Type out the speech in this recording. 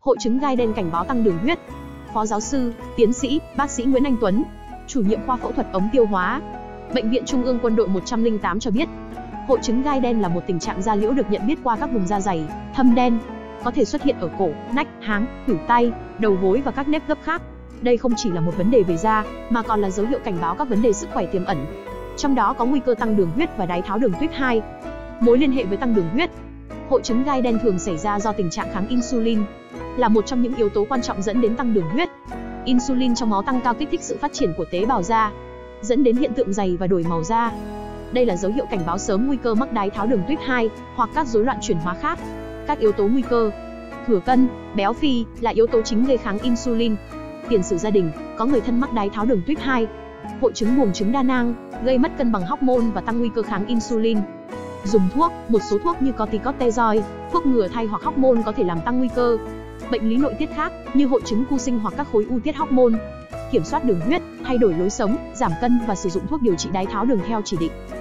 hội chứng gai đen cảnh báo tăng đường huyết. Phó giáo sư, tiến sĩ, bác sĩ Nguyễn Anh Tuấn, chủ nhiệm khoa phẫu thuật ống tiêu hóa, Bệnh viện Trung ương Quân đội 108 cho biết, hội chứng gai đen là một tình trạng da liễu được nhận biết qua các vùng da dày, thâm đen, có thể xuất hiện ở cổ, nách, háng, khuỷu tay, đầu gối và các nếp gấp khác. Đây không chỉ là một vấn đề về da, mà còn là dấu hiệu cảnh báo các vấn đề sức khỏe tiềm ẩn. Trong đó có nguy cơ tăng đường huyết và đái tháo đường tuyếp 2. Mối liên hệ với tăng đường huyết. Hội chứng gai đen thường xảy ra do tình trạng kháng insulin, là một trong những yếu tố quan trọng dẫn đến tăng đường huyết. Insulin trong máu tăng cao kích thích sự phát triển của tế bào da, dẫn đến hiện tượng dày và đổi màu da. Đây là dấu hiệu cảnh báo sớm nguy cơ mắc đái tháo đường tuyếp 2 hoặc các rối loạn chuyển hóa khác. Các yếu tố nguy cơ. Thừa cân, béo phì là yếu tố chính gây kháng insulin. Tiền sử gia đình, có người thân mắc đái tháo đường tuyếp 2. Hội chứng buồng trứng đa nang, gây mất cân bằng hormone và tăng nguy cơ kháng insulin. Dùng thuốc, một số thuốc như corticosteroid, thuốc ngừa thai hoặc hormone có thể làm tăng nguy cơ. Bệnh lý nội tiết khác, như hội chứng cu sinh hoặc các khối u tiết hormone. Kiểm soát đường huyết, thay đổi lối sống, giảm cân và sử dụng thuốc điều trị đái tháo đường theo chỉ định.